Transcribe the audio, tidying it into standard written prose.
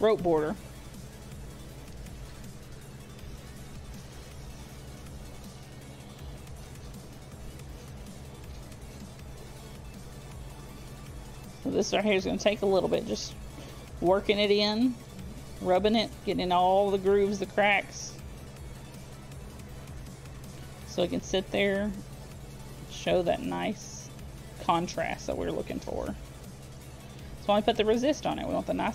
rope border. So this right here is going to take a little bit, just working it in, rubbing it, getting in all the grooves, the cracks, so it can sit there, show that nice contrast that we're looking for. That's why we put the resist on it. We want the nice